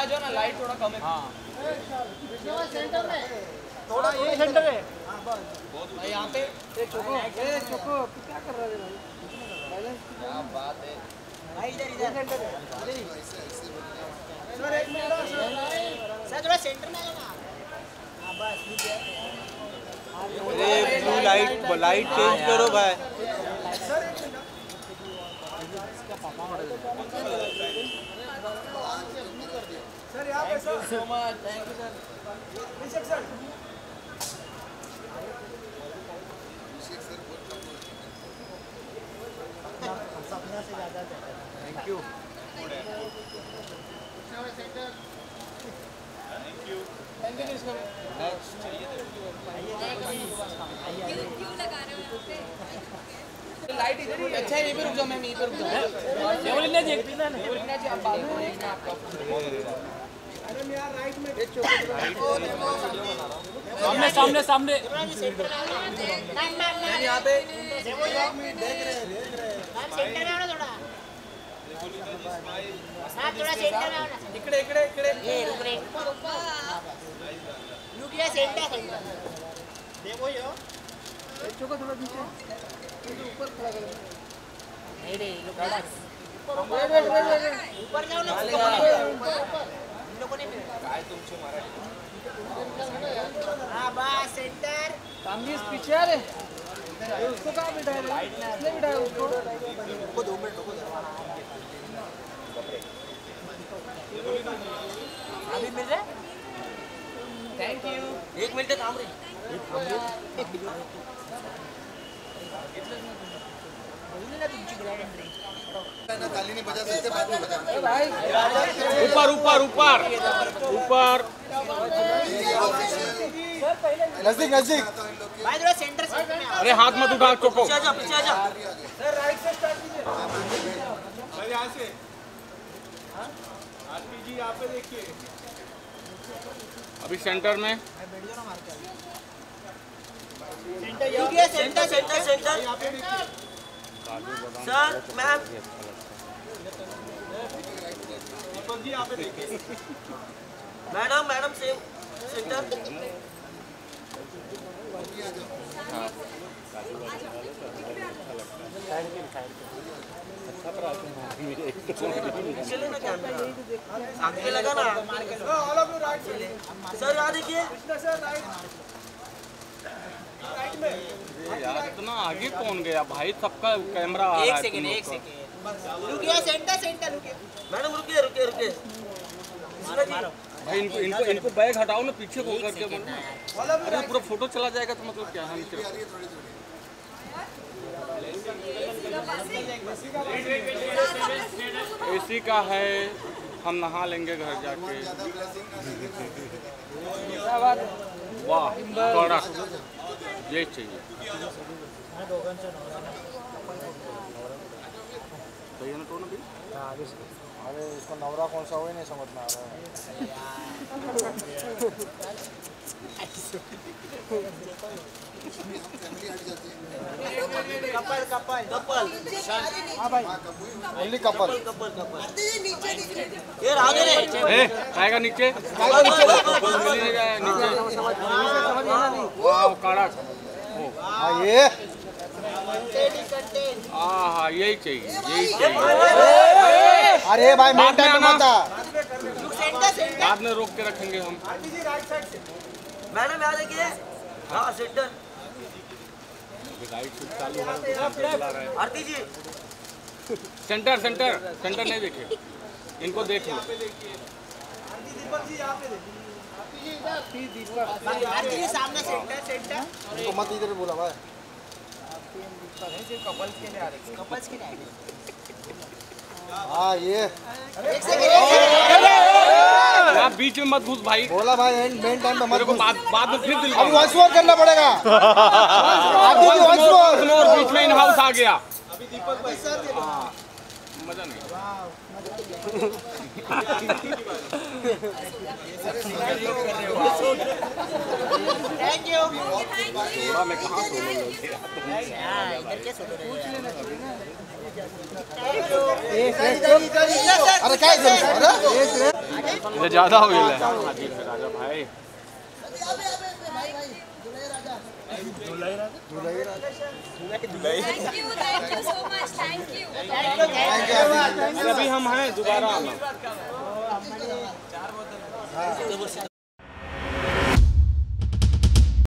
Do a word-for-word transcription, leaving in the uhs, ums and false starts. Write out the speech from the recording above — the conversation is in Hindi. आ जाओ ना, लाइट थोड़ा कम है। हाँ सेंटर में थोड़ा ये सेंटर है भाई, यहाँ पे चोको क्या कर रहा है भाई, बात है भाई इधर इधर सेंटर है सर, थोड़ा सेंटर में आ जाओ ना बस। अरे ब्लू लाइट लाइट चेंज करो भाई। सर यहाँ पे sir so much, thank you sir. Abhishek sir Abhishek sir सपना से ज्यादा thank you. Thank you thank you sir. Next चाहिए क्यों लगा रहे हो पे लाइट इधर ही अच्छा है। ये पे रुक जाओ, मैं यहीं पे रुक जाऊं। केवल इतना देख लेना है, केवल इतना जी आप बात करें ना आपका। अरे मैं यार राइट में देखो, सामने सामने सामने यहाँ पे देख रहे देख रहे हम सेंटर में आओ ना थोड़ा, साथ थोड़ा सेंटर में आओ ना, इकड़े इकड़े इकड़े ये रुक रे रुक ये सेंटर सेंटर देखो यो देखो को थोड़ा नीचे ऊपर खड़ा कर नहीं रे लोग ऊपर जाओ ना ऊपर लोगों ने काय तुमचे मराठी। हां बस सेंटर कामनीस पीछे आ रे, उसको कहां बिठाया रे, इसने बिठाया उसको को दो मिनट रुको जरा। अभी मिल जाए, थैंक यू। एक मिनट थांब रे, बोलले तुमची ग्रैंड एंट्री ना ताली नहीं बजा सकते, बाद में बजा। ए भाई ऊपर ऊपर ऊपर ऊपर नजदीक नजदीक भाई थोड़ा सेंटर साइड में। अरे हाथ मत उठा, चोको पीछे जा पीछे जा सर, राइट से स्टार्ट कीजिए भाई, यहां से। हां आरपी जी यहां पे देखिए, अभी सेंटर में बैठ जाओ ना, मार के सेंटर यू के सेंटर सेंटर सेंटर यहां पे देखिए सर मैम जी यहाँ पे देखिए मैडम मैडम सेम सेंटर आगे लगा ना सर, यहाँ देखिए राइट में यार, इतना आगे कौन गया भाई, सबका कैमरा आ रहा है। एक सेकंड एक सेकंड रुकिए, सेंटर सेंटर रुकिए मैडम, रुकिए रुकिए रुकिए भाई, इनको इनको इनको बैग हटाओ ना पीछे को करके मत, अरे पूरा फोटो चला जाएगा तो मतलब क्या है। हम एसी का है, हम नहा लेंगे घर जाके। वाह बड़ा ये चाहिए तो ये ना कौन भी। अरे इसको नवरा कौन सा हुआ नहीं समझ में आ रहा है। कपल कपल हाँ भाई ओनली कपल कपल कपल ये आगे रे आएगा नीचे नीचे ये हाँ यही चाहिए यही चाहिए। अरे भाई मेन टाइम में बाद में रोक के रखेंगे हम। मैडम यहाँ देखिए हाँ centre Aarti ji centre centre centre नहीं देखिए, इनको देख लो। सामने सेंटर सेंटर तो मत इधर बोला भाई, कपल्स के लिए आ रहे कपल्स के लिए आ रहे हाँ ये एक सेकंड आप बीच में मत घुस भाई, बोला भाई मेन टाइम पे मेरे को बाद बाद में फिर दिल अब वॉइस ओवर करना पड़ेगा। आप देखिए वॉइस ओवर बीच में इन हाउस आ गया। अभी दीपक भाई सर मजा नहीं थैंक यू। मैं कहाँ सोलो लग गया, इधर क्या सोलो पूछ लेना चाहिए ना। अरे ज्यादा हो गया राजा भाई। अभी हम हैं दोबारा।